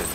it.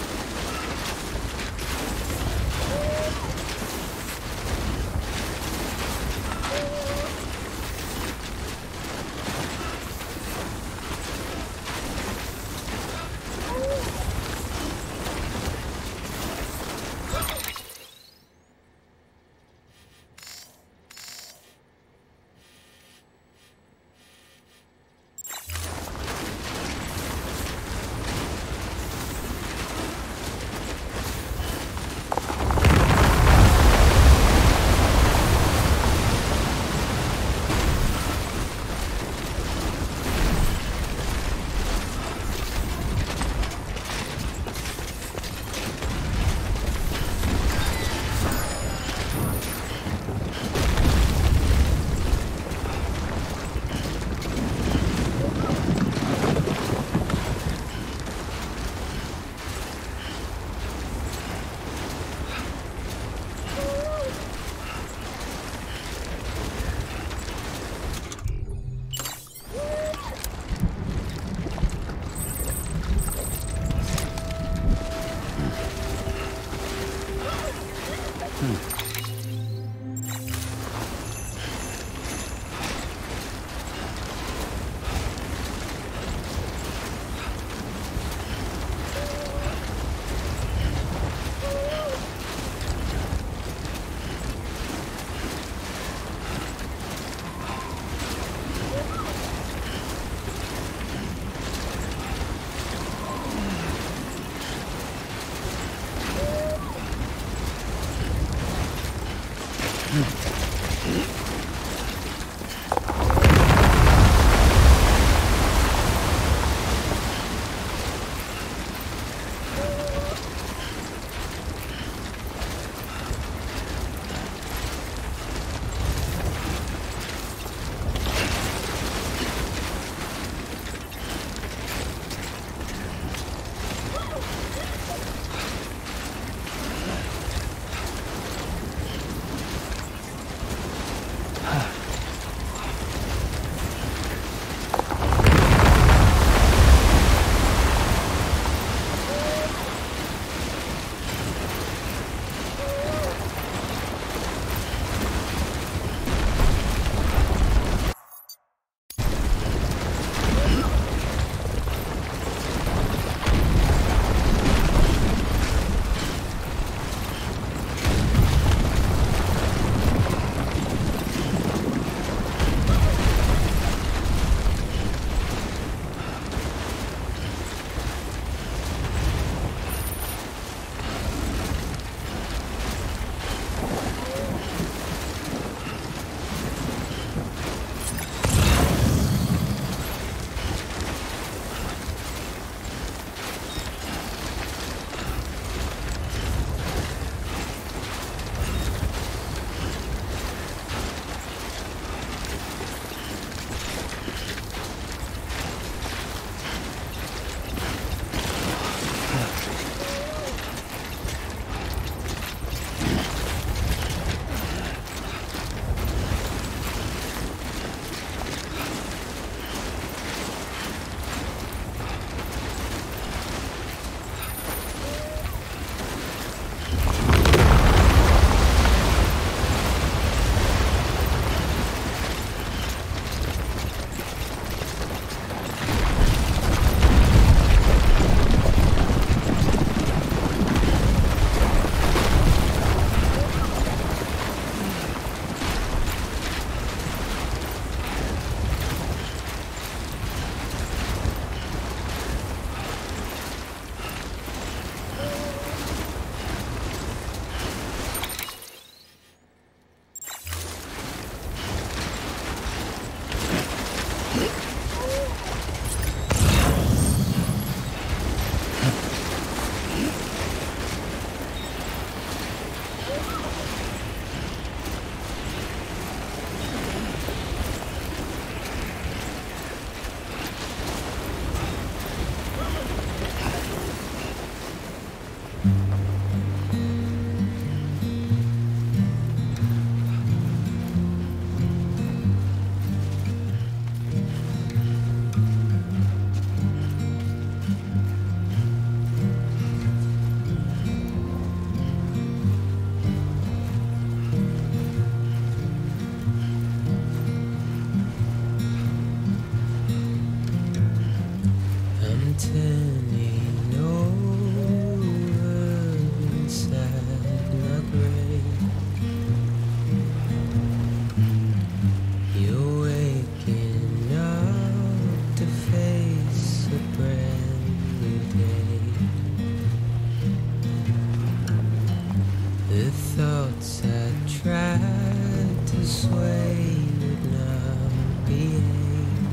thoughts I tried to sway would not behave.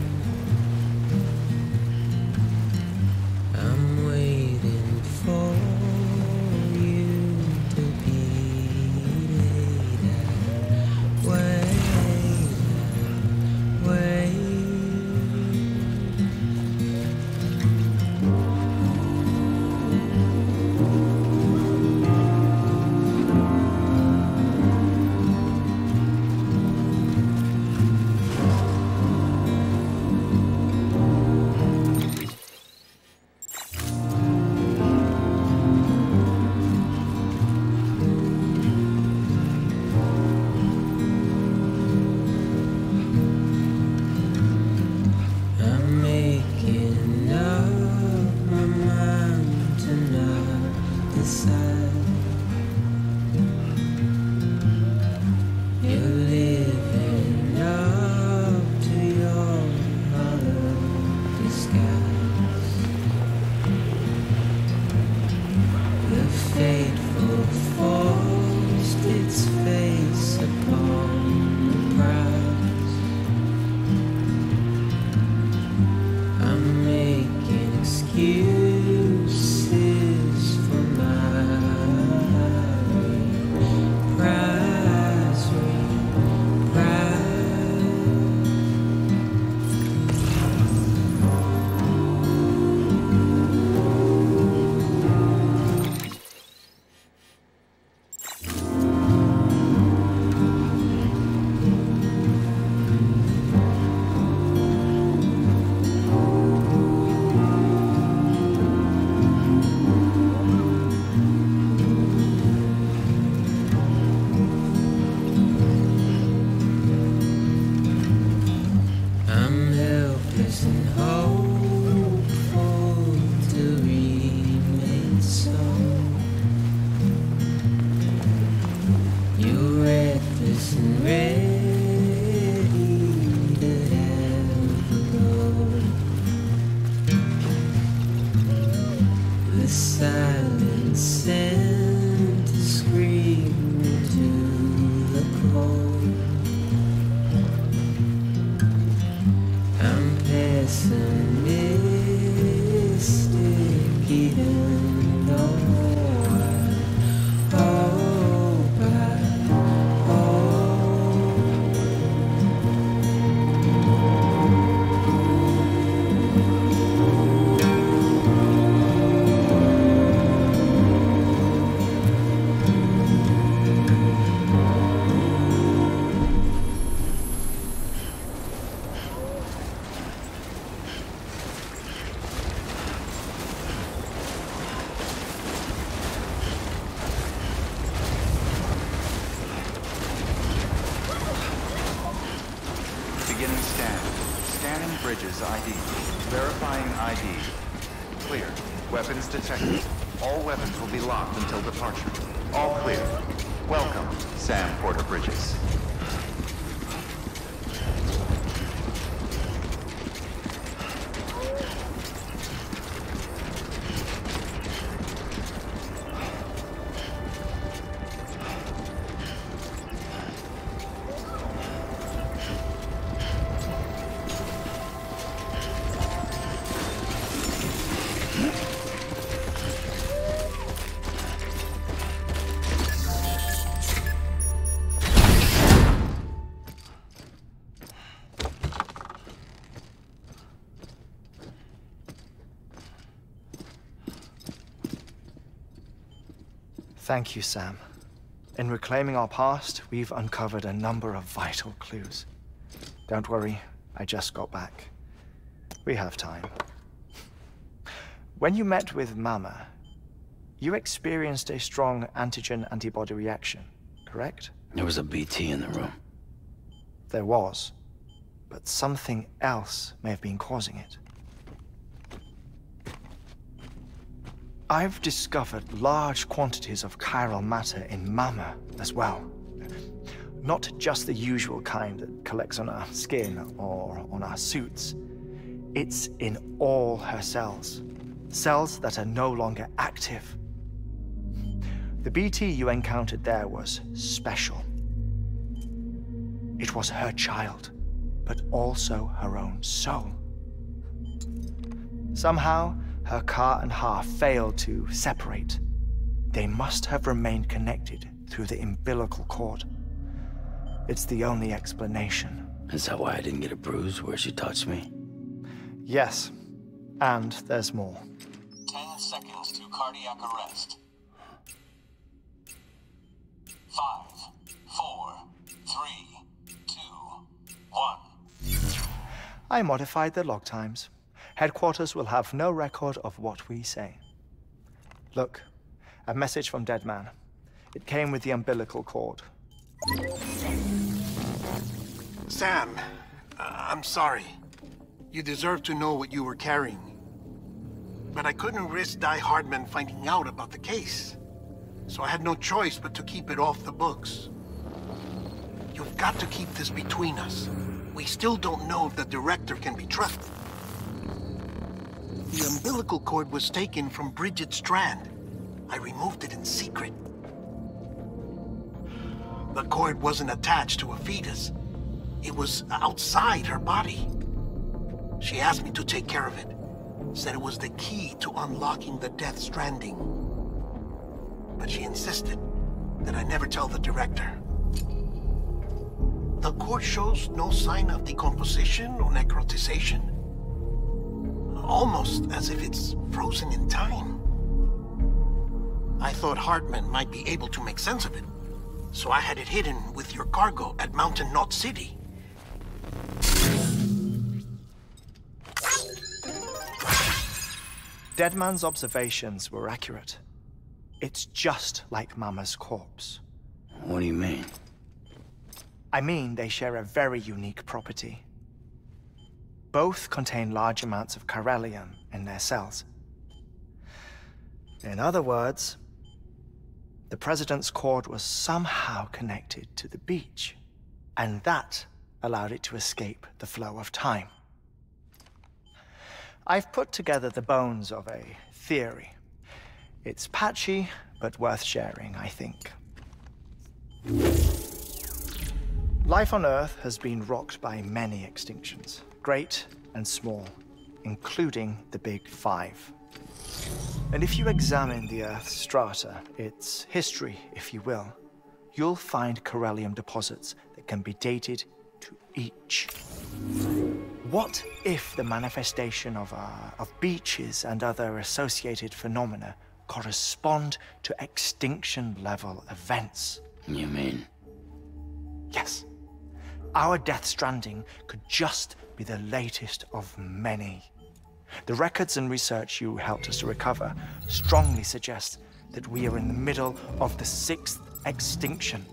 I'm waiting for you to be laid out. Wait. Detected. All weapons will be locked until departure. All clear. Welcome, Sam Porter Bridges. Thank you, Sam. In reclaiming our past, we've uncovered a number of vital clues. Don't worry, I just got back. We have time. When you met with Mama, you experienced a strong antigen-antibody reaction, correct? There was a BT in the room. There was, but something else may have been causing it. I've discovered large quantities of chiral matter in Mama as well. Not just the usual kind that collects on our skin or on our suits. It's in all her cells. Cells that are no longer active. The BT you encountered there was special. It was her child, but also her own soul. Somehow, her car and half failed to separate. They must have remained connected through the umbilical cord. It's the only explanation. Is that why I didn't get a bruise where she touched me? Yes, and there's more. 10 seconds to cardiac arrest. 5, 4, 3, 2, 1. I modified the log times. Headquarters will have no record of what we say. Look, a message from Deadman. It came with the umbilical cord. Sam, I'm sorry. You deserve to know what you were carrying. But I couldn't risk Die Hardman finding out about the case. So I had no choice but to keep it off the books. You've got to keep this between us. We still don't know if the director can be trusted. The umbilical cord was taken from Bridget Strand. I removed it in secret. The cord wasn't attached to a fetus. It was outside her body. She asked me to take care of it. Said it was the key to unlocking the Death Stranding. But she insisted that I never tell the director. The cord shows no sign of decomposition or necrotization. Almost as if it's frozen in time. I thought Hardman might be able to make sense of it, so I had it hidden with your cargo at Mountain Knot City. Deadman's observations were accurate. It's just like Mama's corpse. What do you mean? I mean they share a very unique property. Both contain large amounts of Corellium in their cells. In other words, the president's cord was somehow connected to the beach, and that allowed it to escape the flow of time. I've put together the bones of a theory. It's patchy, but worth sharing, I think. Life on Earth has been rocked by many extinctions. Great and small, including the Big Five. And if you examine the Earth's strata, its history, if you will, you'll find Corellium deposits that can be dated to each. What if the manifestation of beaches and other associated phenomena correspond to extinction-level events? You mean? Yes. Our Death Stranding could just be the latest of many. The records and research you helped us to recover strongly suggest that we are in the middle of the 6th extinction.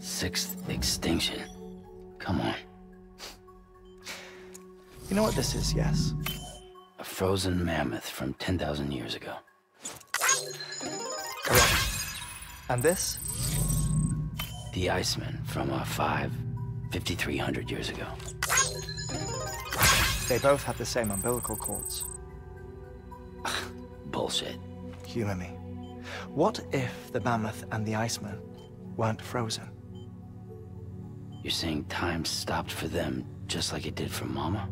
6th extinction? Come on. You know what this is, yes? A frozen mammoth from 10,000 years ago. Correct. And this? The Iceman from 5,300 years ago. They both have the same umbilical cords. Bullshit. Humor me. What if the mammoth and the Iceman weren't frozen? You're saying time stopped for them just like it did for Mama?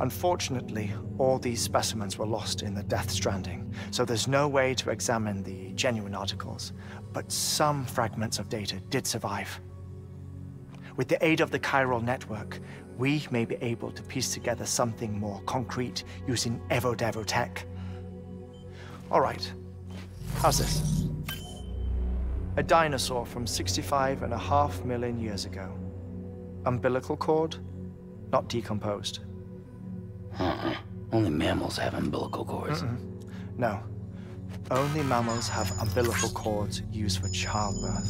Unfortunately, all these specimens were lost in the Death Stranding, so there's no way to examine the genuine articles. But some fragments of data did survive. With the aid of the chiral network, we may be able to piece together something more concrete using Evo Devo tech. All right, how's this? A dinosaur from 65.5 million years ago. Umbilical cord, not decomposed. Only mammals have umbilical cords. No, only mammals have umbilical cords used for childbirth.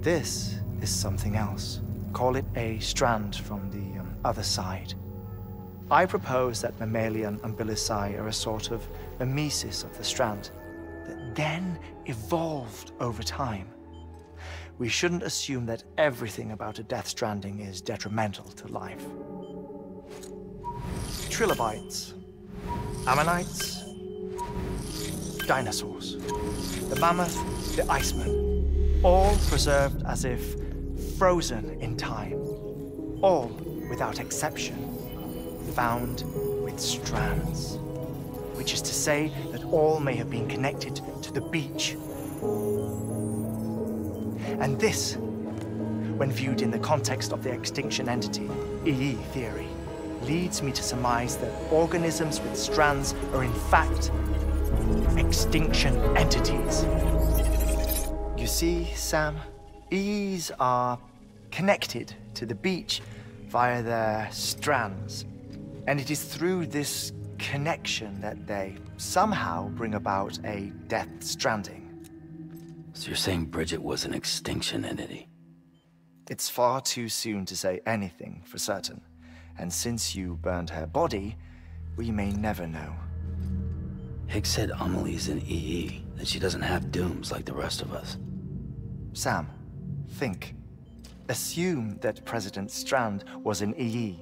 This is something else. Call it a strand from the other side. I propose that mammalian umbilici are a sort of mimesis of the strand that then evolved over time. We shouldn't assume that everything about a Death Stranding is detrimental to life. Trilobites, ammonites, dinosaurs. The mammoth, the iceman. All preserved as if frozen in time. All, without exception, found with strands. Which is to say that all may have been connected to the beach. And this, when viewed in the context of the extinction entity, EE theory, leads me to surmise that organisms with strands are in fact extinction entities. You see, Sam, EEs are connected to the beach via their strands. And it is through this connection that they somehow bring about a death stranding. So you're saying Bridget was an extinction entity? It's far too soon to say anything for certain. And since you burned her body, we may never know. Higgs said Amelie's an EE, that she doesn't have dooms like the rest of us. Sam, think. Assume that President Strand was an EE.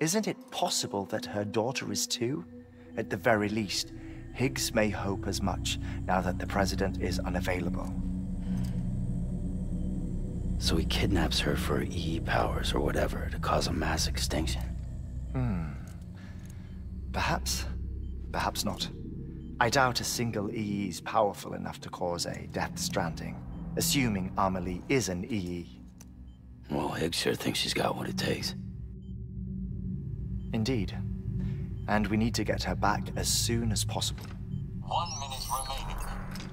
Isn't it possible that her daughter is too? At the very least, Higgs may hope as much, now that the President is unavailable. So he kidnaps her for EE powers or whatever to cause a mass extinction. Perhaps. Perhaps not. I doubt a single EE is powerful enough to cause a death stranding, assuming Amelie is an EE. Well, Higgs sure thinks she's got what it takes. Indeed. And we need to get her back as soon as possible. 1 minute remaining.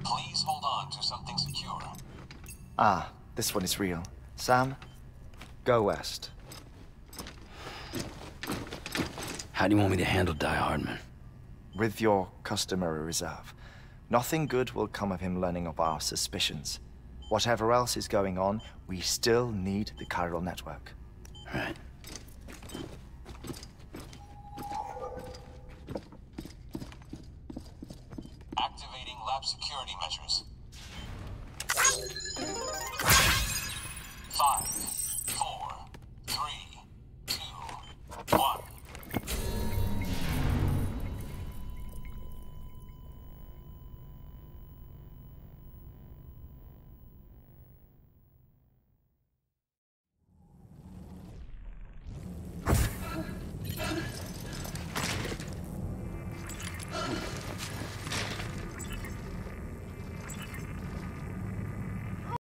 Please hold on to something secure. Ah. This one is real. Sam, go west. How do you want me to handle Die Hardman? With your customary reserve. Nothing good will come of him learning of our suspicions. Whatever else is going on, we still need the chiral network. All right. Activating lab security measures.